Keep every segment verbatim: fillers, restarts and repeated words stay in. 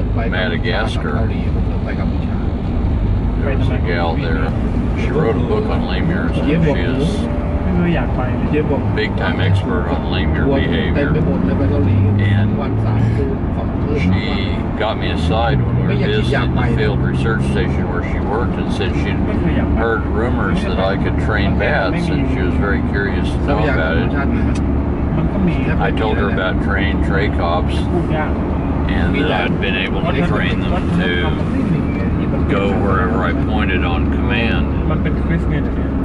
Madagascar. There was a gal there. She wrote a book on lemurs, and she is a big-time expert on lemur behavior. And she got me aside when we were visiting the field research station where she worked and said she'd heard rumors that I could train bats, and she was very curious to know about it. I told her about trained tray cops, and that I'd been able to train them to go wherever I pointed on command.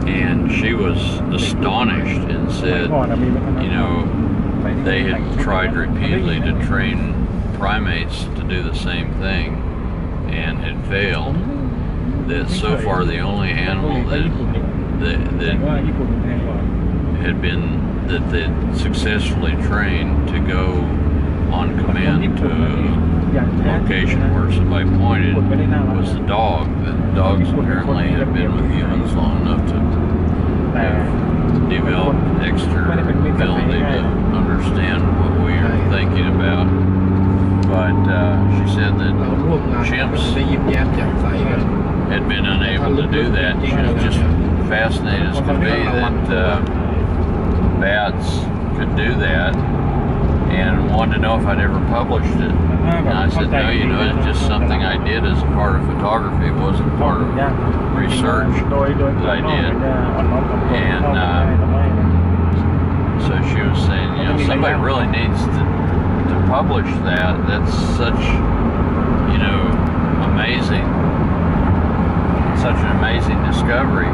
And she was astonished and said, you know, they had tried repeatedly to train primates to do the same thing and had failed. That so far the only animal that, that, that had been that they successfully trained to go on command to a location where somebody pointed was the dog. The dogs apparently had been with humans long enough to have developed extra ability to understand what we are thinking about. But uh, she said that chimps had been unable to do that. She was just fascinated as could be that uh, bats could do that, and wanted to know if I'd ever published it. And I said, no, you know, it's just something I did as a part of photography. It wasn't part of research that I did. And uh, so she was saying, you know, somebody really needs to, to publish that. That's such, you know, amazing, such an amazing discovery.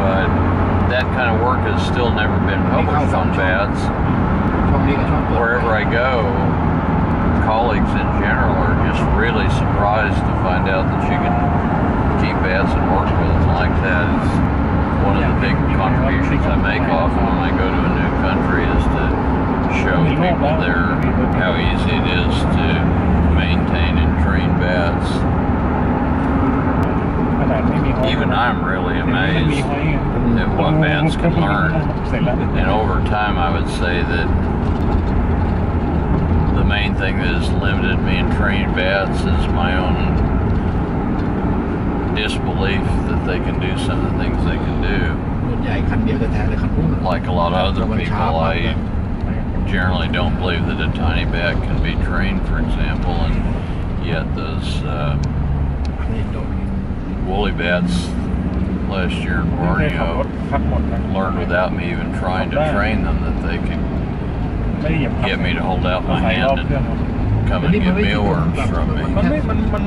But that kind of work has still never been published on bats. Wherever I go, colleagues in general are just really surprised to find out that you can keep bats and work with them like that. It's one of the big contributions I make often when I go to a new country, is to show people there how easy it is to maintain and train bats. Even I'm really amazed at what bats can learn, and over time I would say that the main thing that has limited me in training bats is my own disbelief that they can do some of the things they can do. Like a lot of other people, I generally don't believe that a tiny bat can be trained, for example, and yet those uh, woolly bats last year in Borneo learned without me even trying to train them that they could get me to hold out my hand and come and get mealworms from me.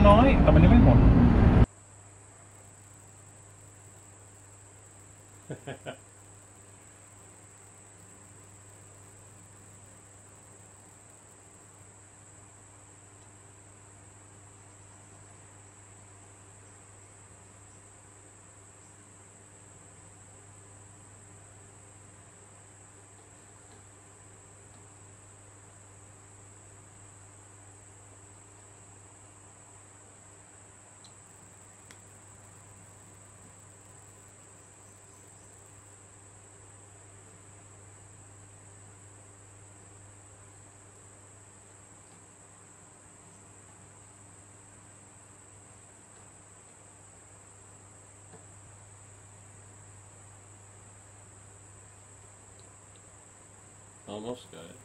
Almost got it.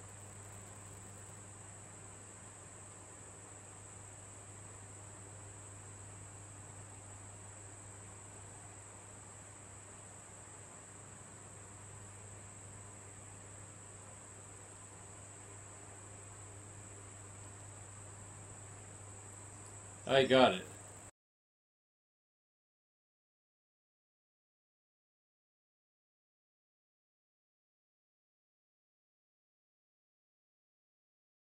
I got it.